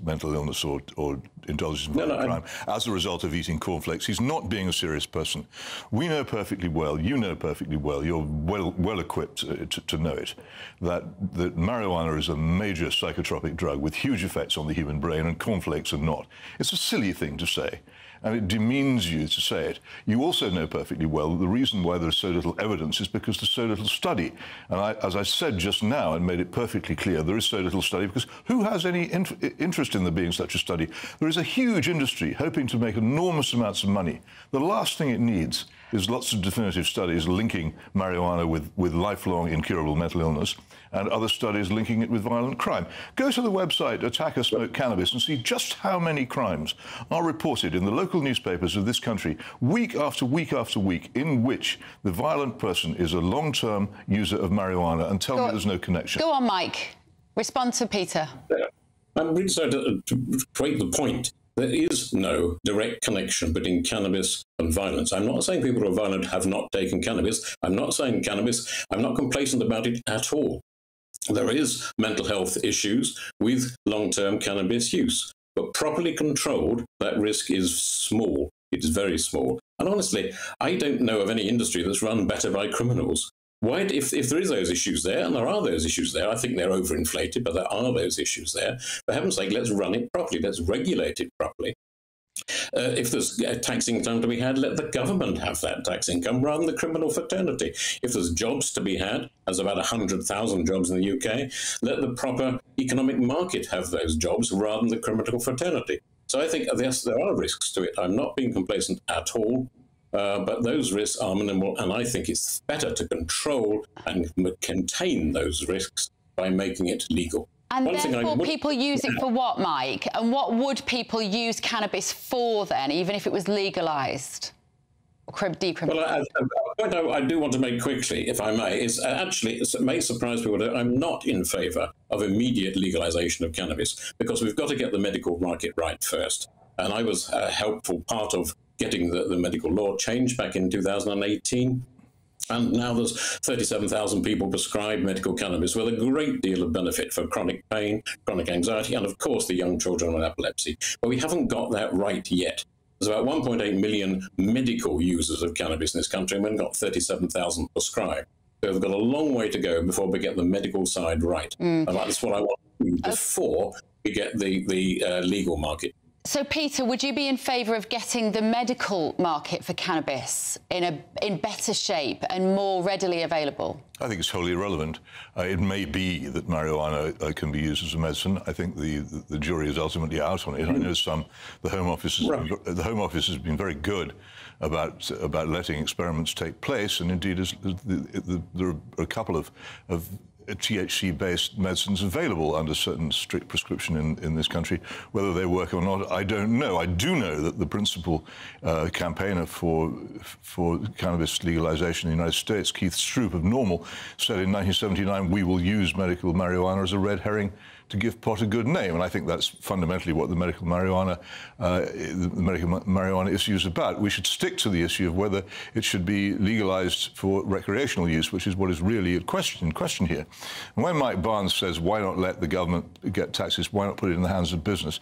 mental illness or indulges in violent crime as a result of eating cornflakes. He's not being a serious person. We know perfectly well. You know perfectly well. You're well equipped to know it. That marijuana is a major psychotropic drug with huge effects on the human brain, and cornflakes are not. It's a silly thing to say, and it demeans you to say it. You also know perfectly well that the reason why there's so little evidence is because there's so little study. And as I said just now, and made it perfectly clear, there is so little study because who has any interest in there being such a study? There is a huge industry hoping to make enormous amounts of money. The last thing it needs is lots of definitive studies linking marijuana with lifelong incurable mental illness and other studies linking it with violent crime. Go to the website Attacker Smoke Cannabis and see just how many crimes are reported in the local newspapers of this country week after week after week in which the violent person is a long-term user of marijuana, and tell me there's no connection. Go on, Mike. Respond to Peter. I'm really sorry to break the point. There is no direct connection between cannabis and violence. I'm not saying people who are violent have not taken cannabis. I'm not saying cannabis. I'm not complacent about it at all. There is mental health issues with long-term cannabis use, but properly controlled, that risk is small. It's very small. And honestly, I don't know of any industry that's run better by criminals. Why, if there is those issues there, and there are those issues there, I think they're overinflated, but there are those issues there. For heaven's sake, let's run it properly. Let's regulate it properly. If there's tax income to be had, let the government have that tax income rather than the criminal fraternity. If there's jobs to be had, there's about 100,000 jobs in the UK, let the proper economic market have those jobs rather than the criminal fraternity. So I think, yes, there are risks to it. I'm not being complacent at all. But those risks are minimal, and I think it's better to control and contain those risks by making it legal. And therefore people use it for what, Mike? And what would people use cannabis for then, even if it was legalised? Well, I do want to make quickly, if I may, is actually, it may surprise people that I'm not in favour of immediate legalisation of cannabis, because we've got to get the medical market right first. And I was a helpful part of getting the medical law changed back in 2018. And now there's 37,000 people prescribed medical cannabis with a great deal of benefit for chronic pain, chronic anxiety, and of course the young children with epilepsy. But we haven't got that right yet. There's about 1.8 million medical users of cannabis in this country, and we've got 37,000 prescribed. So we've got a long way to go before we get the medical side right. And that's what I want to do before we get the legal market. So, Peter, would you be in favour of getting the medical market for cannabis in better shape and more readily available? I think it's wholly irrelevant. It may be that marijuana can be used as a medicine. I think the jury is ultimately out on it. I know the Home Office has been very good about letting experiments take place, and indeed there are a couple of THC-based medicines available under certain strict prescription in this country. Whether they work or not, I don't know. I do know that the principal campaigner for cannabis legalization in the United States, Keith Stroop of Normal, said in 1979, we will use medical marijuana as a red herring to give pot a good name. And I think that's fundamentally what the medical marijuana issue is about. We should stick to the issue of whether it should be legalized for recreational use, which is what is really at question here. And when Mike Barnes says, why not let the government get taxes, why not put it in the hands of business?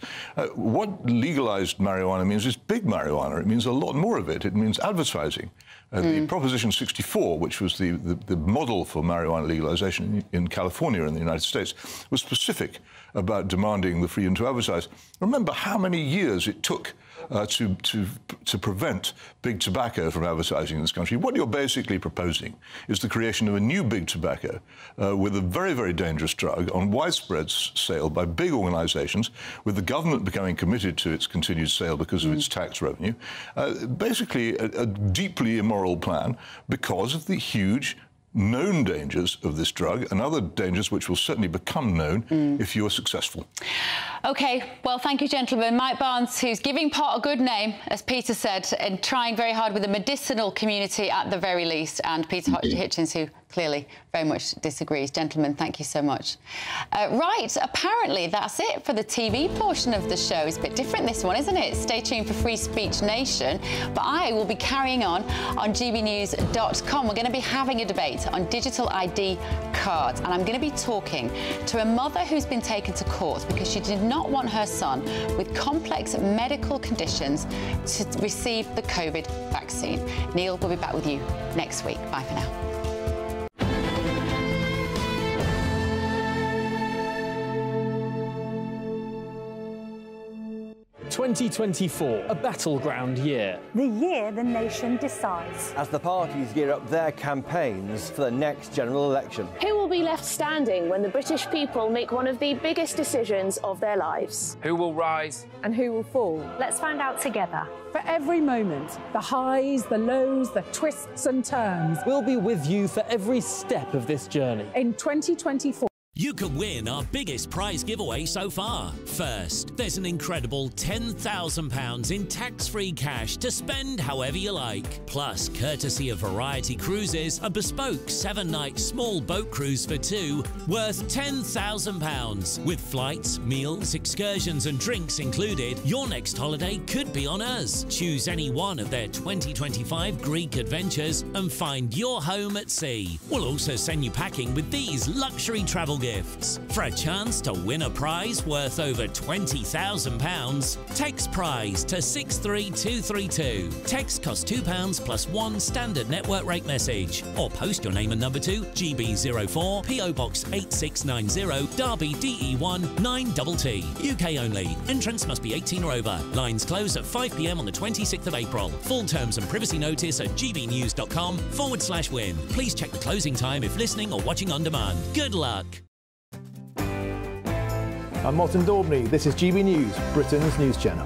What legalized marijuana means is big marijuana. It means a lot more of it. It means advertising. The Proposition 64, which was the model for marijuana legalization in California in the United States, was specific about demanding the freedom to advertise. Remember how many years it took to prevent big tobacco from advertising in this country. What you're basically proposing is the creation of a new big tobacco with a very, very dangerous drug on widespread sale by big organisations, with the government becoming committed to its continued sale because of its tax revenue. Basically a deeply immoral plan because of the huge known dangers of this drug and other dangers which will certainly become known if you are successful. OK, well, thank you, gentlemen. Mike Barnes, who's giving pot a good name, as Peter said, and trying very hard with the medicinal community at the very least, and Peter Hitchens, who clearly very much disagrees. Gentlemen, thank you so much. Right, apparently that's it for the TV portion of the show. It's a bit different, this one, isn't it? Stay tuned for Free Speech Nation, but I will be carrying on gbnews.com. We're going to be having a debate on digital ID cards, and I'm going to be talking to a mother who's been taken to court because she did not want her son with complex medical conditions to receive the COVID vaccine. Neil will be back with you next week. Bye for now. ...2024, a battleground year. The year the nation decides. As the parties gear up their campaigns for the next general election. Who will be left standing when the British people make one of the biggest decisions of their lives? Who will rise? And who will fall? Let's find out together. For every moment, the highs, the lows, the twists and turns. We'll be with you for every step of this journey. In 2024... You can win our biggest prize giveaway so far. First, there's an incredible £10,000 in tax-free cash to spend however you like. Plus, courtesy of Variety Cruises, a bespoke 7-night small boat cruise for two worth £10,000. With flights, meals, excursions and drinks included, your next holiday could be on us. Choose any one of their 2025 Greek adventures and find your home at sea. We'll also send you packing with these luxury travel gifts. For a chance to win a prize worth over £20,000, text PRIZE to 63232. Text costs £2 plus one standard network rate message. Or post your name and number to GB04 PO Box 8690 Derby DE1 9TT. UK only. Entrance must be 18 or over. Lines close at 5 p.m. on the 26th of April. Full terms and privacy notice at gbnews.com/win. Please check the closing time if listening or watching on demand. Good luck. I'm Martin Daubney. This is GB News, Britain's news channel.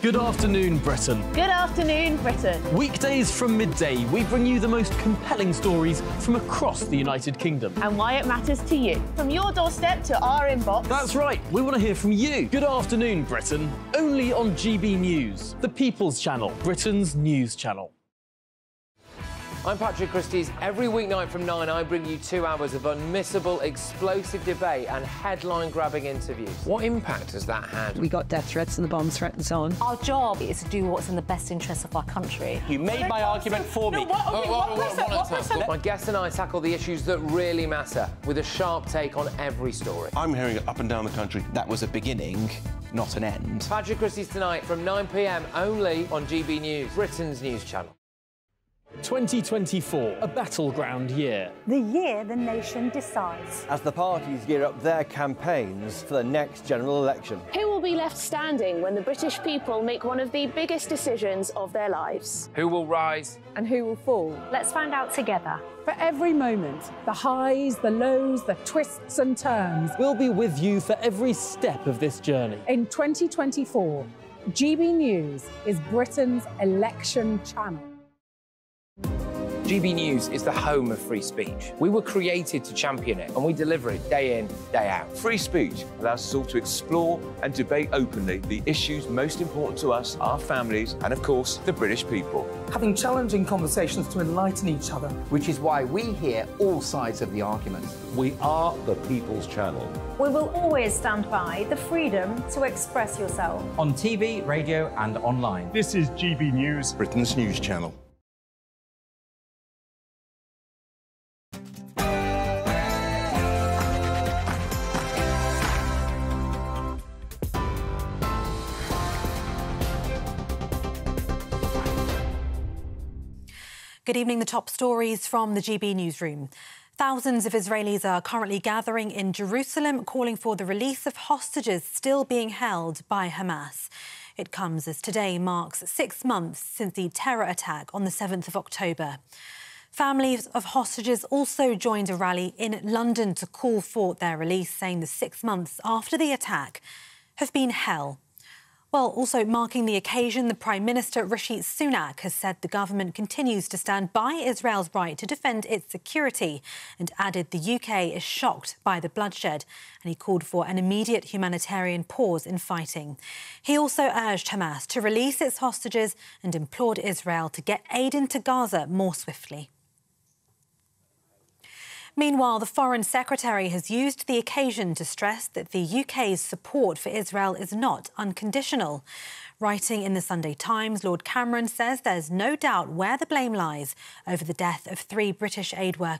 Good afternoon, Britain. Good afternoon, Britain. Weekdays from midday, we bring you the most compelling stories from across the United Kingdom. And why it matters to you. From your doorstep to our inbox. That's right, we want to hear from you. Good afternoon, Britain. Only on GB News, the People's Channel, Britain's news channel. I'm Patrick Christies. Every weeknight from 9, I bring you 2 hours of unmissable, explosive debate and headline-grabbing interviews. What impact has that had? We got death threats and the bomb threat and so on. Our job is to do what's in the best interests of our country. You made my argument for me. My guests and I tackle the issues that really matter, with a sharp take on every story. I'm hearing it up and down the country. That was a beginning, not an end. Patrick Christies tonight from 9 p.m, only on GB News, Britain's news channel. 2024, a battleground year. The year the nation decides. As the parties gear up their campaigns for the next general election. Who will be left standing when the British people make one of the biggest decisions of their lives? Who will rise? And who will fall? Let's find out together. For every moment, the highs, the lows, the twists and turns. We'll be with you for every step of this journey. In 2024, GB News is Britain's election channel. GB News is the home of free speech. We were created to champion it, and we deliver it day in, day out. Free speech allows us all to explore and debate openly the issues most important to us, our families, and of course, the British people. Having challenging conversations to enlighten each other. Which is why we hear all sides of the argument. We are the People's Channel. We will always stand by the freedom to express yourself. On TV, radio, and online. This is GB News, Britain's news channel. Good evening. The top stories from the GB newsroom. Thousands of Israelis are currently gathering in Jerusalem, calling for the release of hostages still being held by Hamas. It comes as today marks 6 months since the terror attack on the 7th of October. Families of hostages also joined a rally in London to call for their release, saying the 6 months after the attack have been hell. Well, also marking the occasion, the Prime Minister Rishi Sunak has said the government continues to stand by Israel's right to defend its security and added the UK is shocked by the bloodshed, and he called for an immediate humanitarian pause in fighting. He also urged Hamas to release its hostages and implored Israel to get aid into Gaza more swiftly. Meanwhile, the Foreign Secretary has used the occasion to stress that the UK's support for Israel is not unconditional. Writing in the Sunday Times, Lord Cameron says there's no doubt where the blame lies over the death of 3 British aid workers